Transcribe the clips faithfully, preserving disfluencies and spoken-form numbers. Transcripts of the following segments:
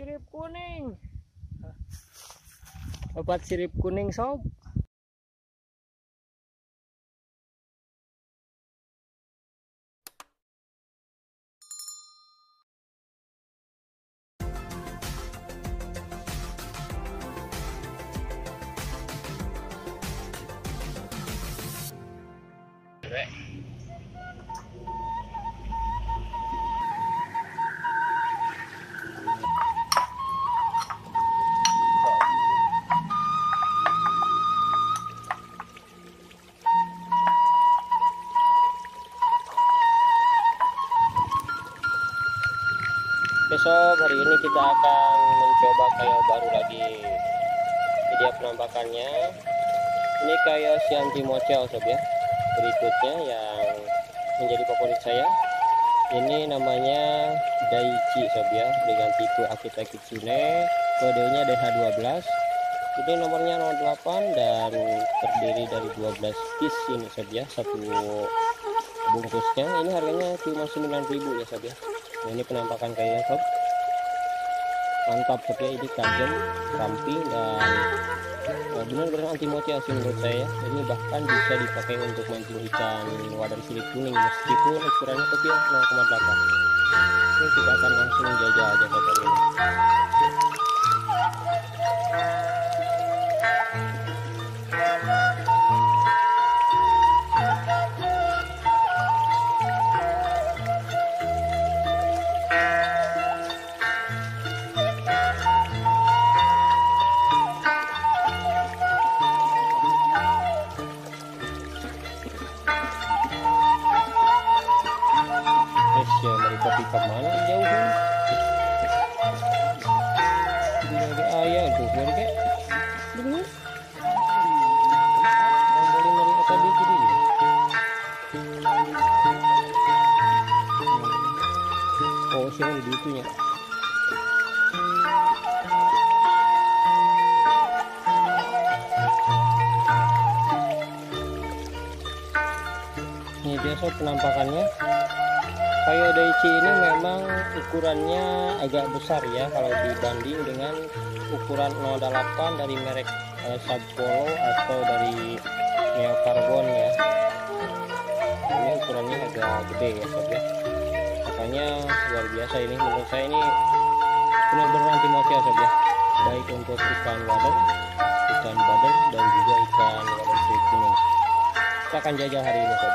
sirip kuning. Obat sirip kuning, sob. Besok hari ini kita akan mencoba kayu baru lagi. Jadi penampakannya ini kayu Shianti Mochel, sob, ya. Berikutnya yang menjadi favorit saya ini namanya Daiichi, sob, ya, dengan tipe Akita Kitsune, kodenya D H dua belas. Ini nomornya nol delapan dan terdiri dari dua belas piece ini, sob, ya, satu bungkusnya. Ini harganya cuma sembilan ribu, ya, sob, ya. Nah, ini penampakan kayunya, sob, mantap, sob, ya. Ini tajam, ramping, dan nah, benar-benar anti mochel sih menurut saya. Ini bahkan bisa dipakai untuk mancing ikan wadang sirip kuning meskipun ukurannya kecil, nol koma delapan. Ini kita akan langsung jajah aja, sob, ini. Itunya ini dia, sob, penampakannya. Kayu Daiichi ini memang ukurannya agak besar, ya, kalau dibanding dengan ukuran nol delapan dari merek eh, Sabolo atau dari Neocarbon, ya. Ini ukurannya agak gede, ya, sob, ya. Makanya luar biasa ini, menurut saya ini benar-benar anti mochel, sob, ya, baik untuk ikan wadon, ikan badon, dan juga ikan wadon sirip kuning. Kita akan jajal hari ini, sob.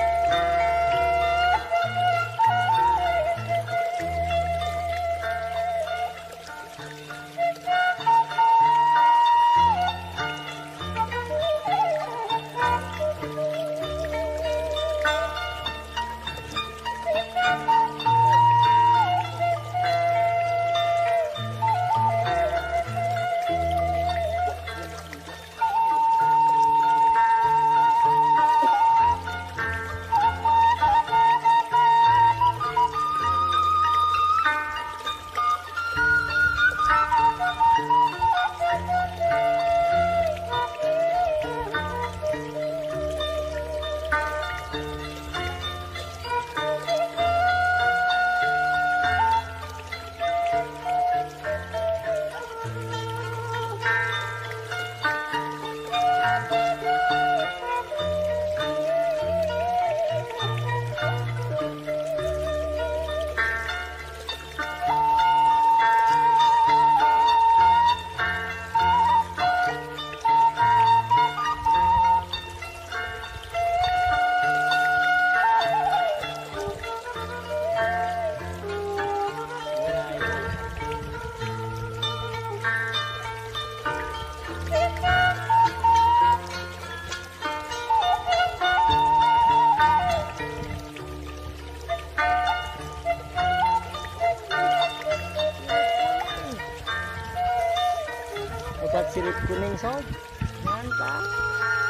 dapat sirip kuning sob, mantap.